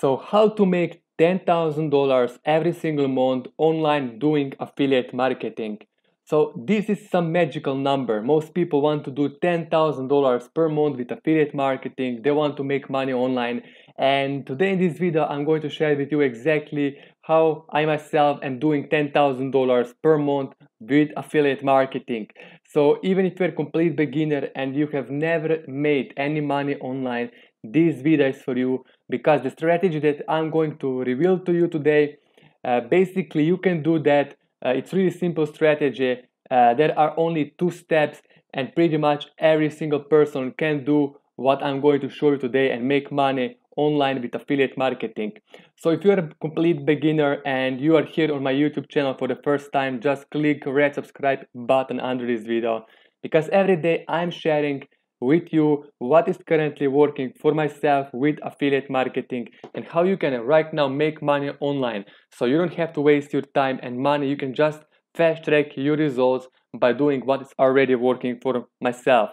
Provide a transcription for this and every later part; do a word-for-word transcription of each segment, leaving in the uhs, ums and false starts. So how to make ten thousand dollars every single month online doing affiliate marketing. So this is some magical number. Most people want to do ten thousand dollars per month with affiliate marketing. They want to make money online. And today in this video, I'm going to share with you exactly how I myself am doing ten thousand dollars per month with affiliate marketing. So even if you're a complete beginner and you have never made any money online, this video is for you, because the strategy that I'm going to reveal to you today, uh, basically you can do that. Uh, it's really simple strategy. Uh, there are only two steps and pretty much every single person can do what I'm going to show you today and make money online with affiliate marketing. So if you're a complete beginner and you are here on my YouTube channel for the first time, just click red subscribe button under this video, because every day I'm sharing with you what is currently working for myself with affiliate marketing and how you can right now make money online, so you don't have to waste your time and money. You can just fast track your results by doing what is already working for myself.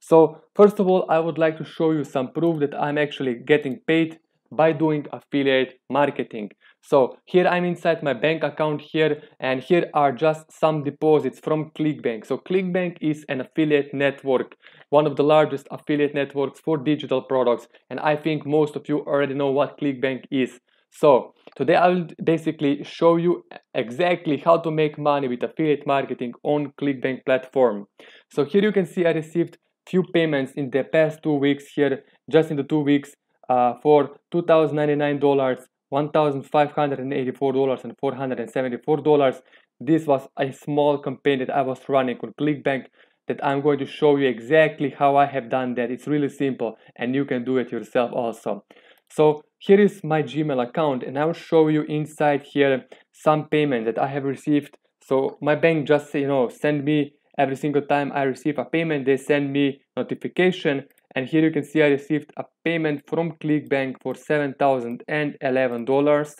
So first of all, I would like to show you some proof that I'm actually getting paid by doing affiliate marketing. So here I'm inside my bank account here, and here are just some deposits from ClickBank. So ClickBank is an affiliate network, one of the largest affiliate networks for digital products, and I think most of you already know what ClickBank is. So today I will basically show you exactly how to make money with affiliate marketing on ClickBank platform. So here you can see I received few payments in the past two weeks here, just in the two weeks uh, for two thousand ninety-nine dollars, one thousand five hundred eighty-four dollars and four hundred seventy-four dollars. This was a small campaign that I was running on ClickBank that I'm going to show you exactly how I have done that. It's really simple and you can do it yourself also. So here is my Gmail account, and I'll show you inside here some payment that I have received. So my bank just, you know, send me every single time I receive a payment, they send me notification. And here you can see I received a payment from ClickBank for seven thousand eleven dollars.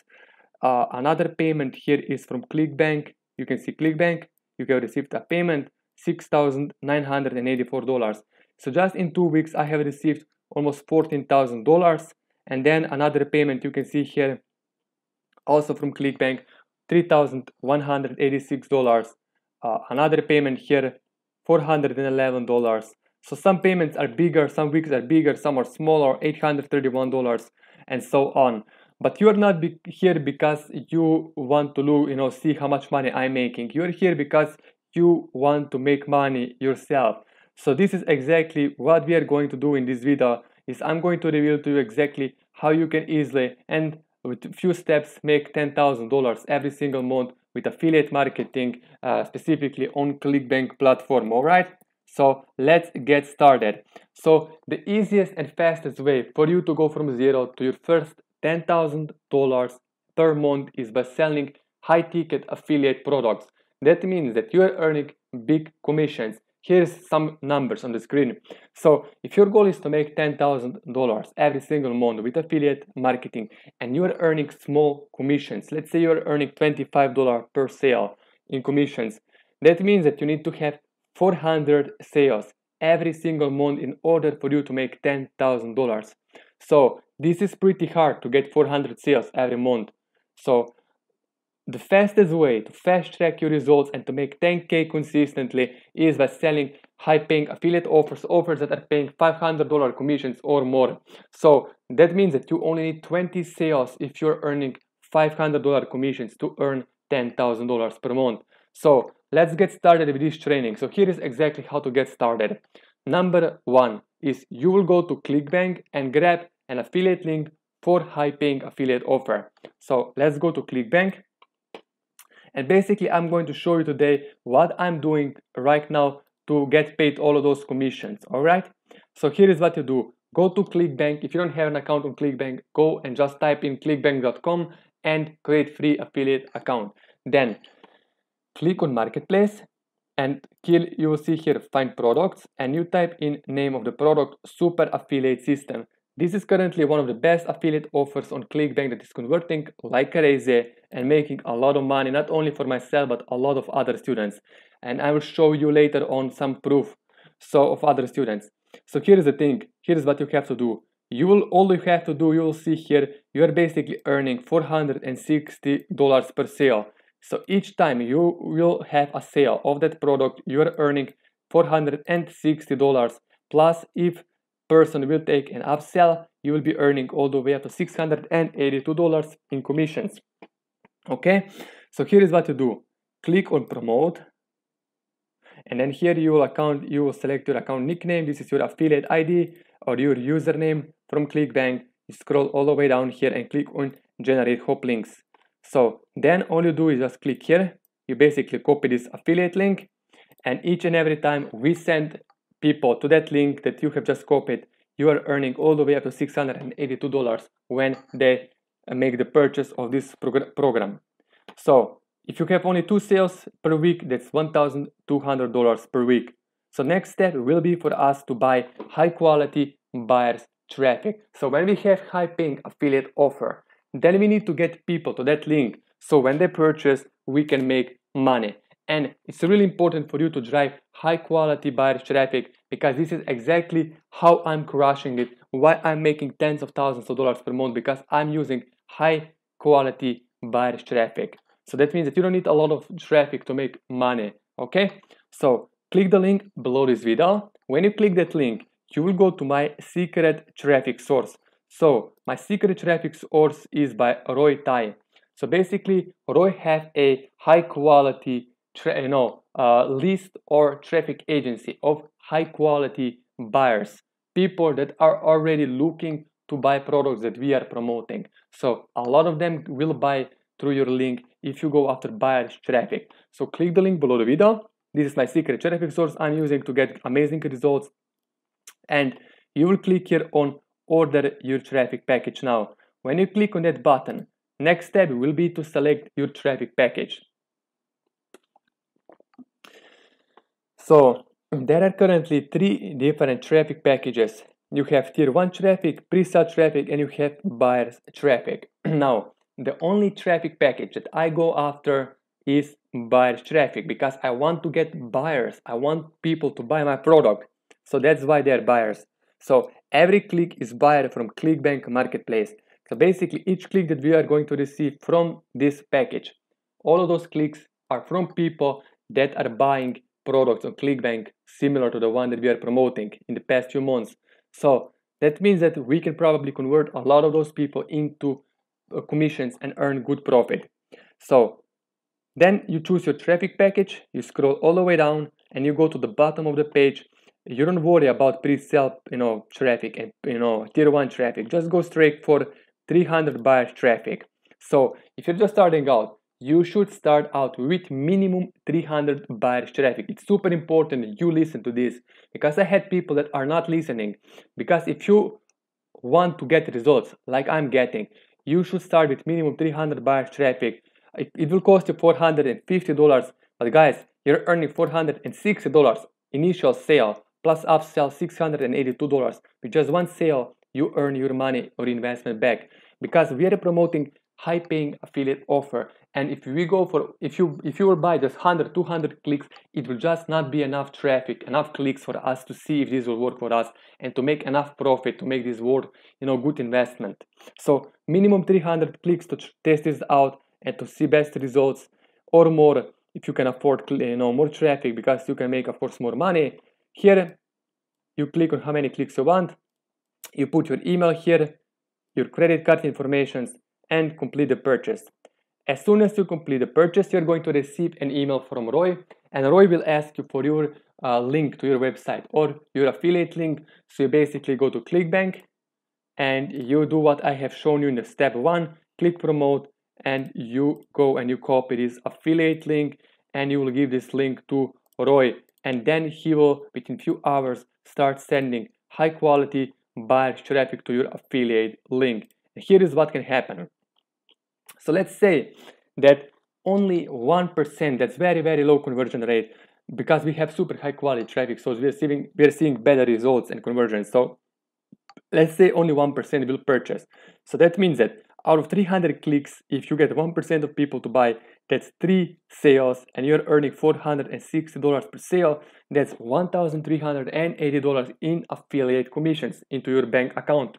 Uh, another payment here is from ClickBank. You can see ClickBank. You have received a payment, six thousand nine hundred eighty-four dollars. So just in two weeks, I have received almost fourteen thousand dollars. And then another payment you can see here, also from ClickBank, three thousand one hundred eighty-six dollars. Uh, another payment here, four hundred eleven dollars. So some payments are bigger, some weeks are bigger, some are smaller, eight hundred thirty-one dollars and so on. But you are not be here because you want to look, you know, see how much money I'm making. You are here because you want to make money yourself. So this is exactly what we are going to do in this video. Is I'm going to reveal to you exactly how you can easily and with a few steps make ten thousand dollars every single month with affiliate marketing, uh, specifically on ClickBank platform. All right. So let's get started. So the easiest and fastest way for you to go from zero to your first ten thousand dollars per month is by selling high ticket affiliate products. That means that you are earning big commissions. Here's some numbers on the screen. So if your goal is to make ten thousand dollars every single month with affiliate marketing and you are earning small commissions, let's say you're earning twenty-five dollars per sale in commissions, that means that you need to have four hundred sales every single month in order for you to make ten thousand dollars. So this is pretty hard to get four hundred sales every month. So the fastest way to fast track your results and to make ten K consistently is by selling high paying affiliate offers, offers that are paying five hundred dollar commissions or more. So that means that you only need twenty sales if you're earning five hundred dollar commissions to earn ten thousand dollars per month. So let's get started with this training. So here is exactly how to get started. Number one is you will go to ClickBank and grab an affiliate link for high paying affiliate offer. So let's go to ClickBank. And basically I'm going to show you today what I'm doing right now to get paid all of those commissions. All right. So here is what you do. Go to ClickBank. If you don't have an account on ClickBank, go and just type in clickbank dot com and create free affiliate account. Then click on marketplace and here you will see here find products and you type in name of the product, Super Affiliate System. This is currently one of the best affiliate offers on ClickBank that is converting like crazy and making a lot of money, not only for myself but a lot of other students, and I will show you later on some proof so of other students. So here is the thing, here is what you have to do. you will all you have to do, you will see here, you are basically earning four hundred sixty dollars per sale. So each time you will have a sale of that product, you are earning four hundred sixty dollars. Plus, if person will take an upsell, you will be earning all the way up to six hundred eighty-two dollars in commissions. Okay, so here is what you do. Click on promote, and then here you will account you will select your account nickname. This is your affiliate I D or your username from ClickBank. You scroll all the way down here and click on generate hop links. So then all you do is just click here. You basically copy this affiliate link, and each and every time we send people to that link that you have just copied, you are earning all the way up to six hundred eighty-two dollars when they make the purchase of this program. So if you have only two sales per week, that's one thousand two hundred dollars per week. So next step will be for us to buy high quality buyers traffic. So when we have high paying affiliate offer, then we need to get people to that link. So when they purchase, we can make money. And it's really important for you to drive high quality buyers traffic, because this is exactly how I'm crushing it, why I'm making tens of thousands of dollars per month, because I'm using high quality buyers traffic. So that means that you don't need a lot of traffic to make money. Okay, so click the link below this video. When you click that link, you will go to my secret traffic source. So my secret traffic source is by Roy Thai. So basically Roy have a high quality you know, uh, list or traffic agency of high quality buyers, people that are already looking to buy products that we are promoting. So a lot of them will buy through your link if you go after buyers traffic. So click the link below the video. This is my secret traffic source I'm using to get amazing results. And you will click here on order your traffic package now. When you click on that button, next step will be to select your traffic package. So there are currently three different traffic packages. You have tier one traffic, pre-sale traffic, and you have buyers traffic. Now, the only traffic package that I go after is buyers traffic, because I want to get buyers. I want people to buy my product. So that's why they're buyers. So every click is buyer from ClickBank Marketplace. So basically each click that we are going to receive from this package, all of those clicks are from people that are buying products on ClickBank similar to the one that we are promoting in the past few months. So that means that we can probably convert a lot of those people into commissions and earn good profit. So then you choose your traffic package, you scroll all the way down, and you go to the bottom of the page. You don't worry about pre-sale you know traffic and you know tier one traffic. Just go straight for three hundred buyers traffic. So if you're just starting out, you should start out with minimum three hundred buyers traffic. It's super important you listen to this, because I had people that are not listening. Because if you want to get results like I'm getting, you should start with minimum three hundred buyers traffic. It, it will cost you four hundred fifty dollars, but guys, you're earning four hundred sixty dollars initial sale, plus upsell six hundred eighty-two dollars. With just one sale, you earn your money or investment back, because we are promoting high paying affiliate offer. And if we go for if you if you will buy just one hundred, two hundred clicks, it will just not be enough traffic, enough clicks for us to see if this will work for us and to make enough profit to make this worth you know good investment. So minimum three hundred clicks to test this out and to see best results, or more if you can afford you know more traffic, because you can make of course more money. Here you click on how many clicks you want, you put your email here, your credit card informations, and complete the purchase. As soon as you complete the purchase, you're going to receive an email from Roy, and Roy will ask you for your uh, link to your website or your affiliate link. So you basically go to ClickBank and you do what I have shown you in the step one, click promote, and you go and you copy this affiliate link, and you will give this link to Roy, and then he will within few hours start sending high quality buyers traffic to your affiliate link. Here is what can happen. So let's say that only one percent, that's very very low conversion rate, because we have super high quality traffic, so we're seeing we're seeing better results and conversions. So let's say only one percent will purchase. So that means that out of three hundred clicks, if you get one percent of people to buy, that's three sales, and you're earning four hundred sixty dollars per sale. That's one thousand three hundred eighty dollars in affiliate commissions into your bank account.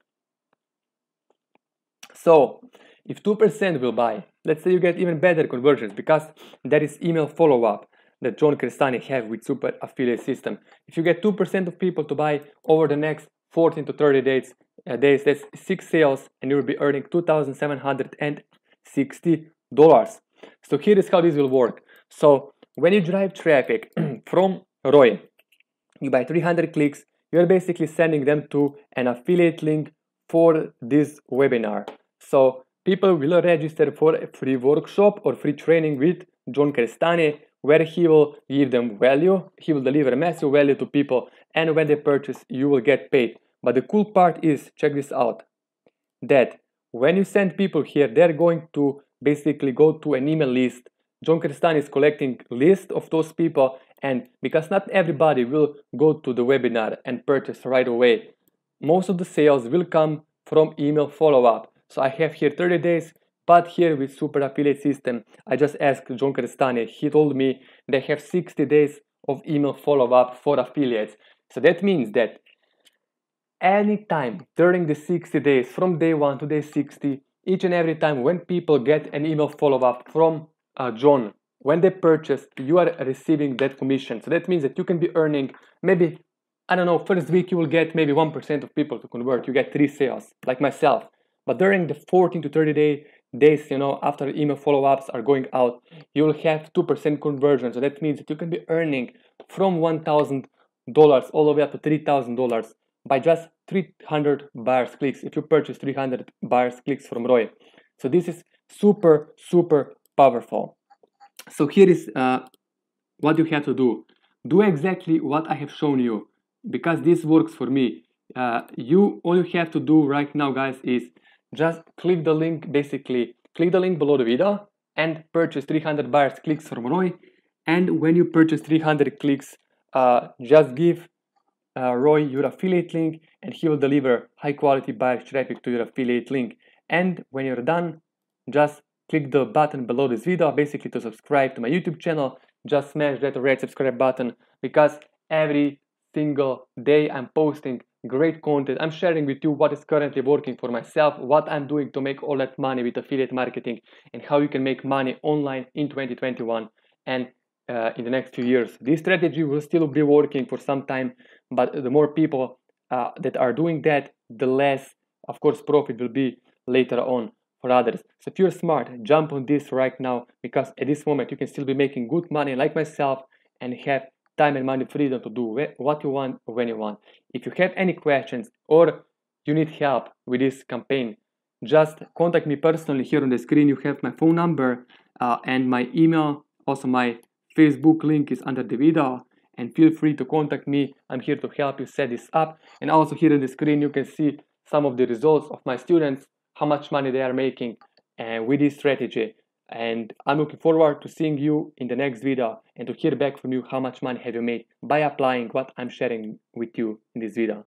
So if two percent will buy, let's say you get even better conversions, because there is email follow-up that John Crestani have with Super Affiliate System. If you get two percent of people to buy over the next fourteen to thirty days, uh, days that's six sales, and you will be earning two thousand seven hundred sixty dollars. So here is how this will work. So when you drive traffic from Roy, you buy three hundred clicks, you're basically sending them to an affiliate link for this webinar. So people will register for a free workshop or free training with John Crestani, where he will give them value, he will deliver massive value to people, and when they purchase, you will get paid. But the cool part is, check this out, that when you send people here, they're going to basically go to an email list. John Crestani is collecting list of those people, and because not everybody will go to the webinar and purchase right away, most of the sales will come from email follow-up. So I have here thirty days, but here with Super Affiliate System, I just asked John Crestani, he told me they have sixty days of email follow-up for affiliates. So that means that anytime during the sixty days, from day one to day sixty, each and every time when people get an email follow-up from uh, John, when they purchase, you are receiving that commission. So that means that you can be earning maybe, I don't know, first week you will get maybe one percent of people to convert. You get three sales, like myself. But during the fourteen to thirty day days, you know, after email follow-ups are going out, you will have two percent conversion. So that means that you can be earning from one thousand dollars all the way up to three thousand dollars by just three hundred buyers clicks, if you purchase three hundred buyers clicks from Roy. So this is super, super powerful. So here is uh, what you have to do. Do exactly what I have shown you, because this works for me. Uh, you all you have to do right now, guys, is just click the link, basically click the link below the video and purchase three hundred buyers clicks from Roy. And when you purchase three hundred clicks, uh, just give uh, Roy your affiliate link, and he will deliver high quality buyers traffic to your affiliate link. And when you're done, just click the button below this video, basically to subscribe to my YouTube channel. Just smash that red subscribe button, because every single day I'm posting great content. I'm sharing with you what is currently working for myself, what I'm doing to make all that money with affiliate marketing, and how you can make money online in twenty twenty-one and uh, in the next few years. This strategy will still be working for some time, but the more people uh, that are doing that, the less, of course, profit will be later on for others. So if you're smart, jump on this right now, because at this moment you can still be making good money like myself and have time and money freedom to do what you want when you want. If you have any questions or you need help with this campaign, just contact me personally. Here on the screen you have my phone number uh, and my email. Also my Facebook link is under the video, and feel free to contact me. I'm here to help you set this up. And also here on the screen you can see some of the results of my students, how much money they are making and uh, with this strategy. And I'm looking forward to seeing you in the next video and to hear back from you how much money have you made by applying what I'm sharing with you in this video.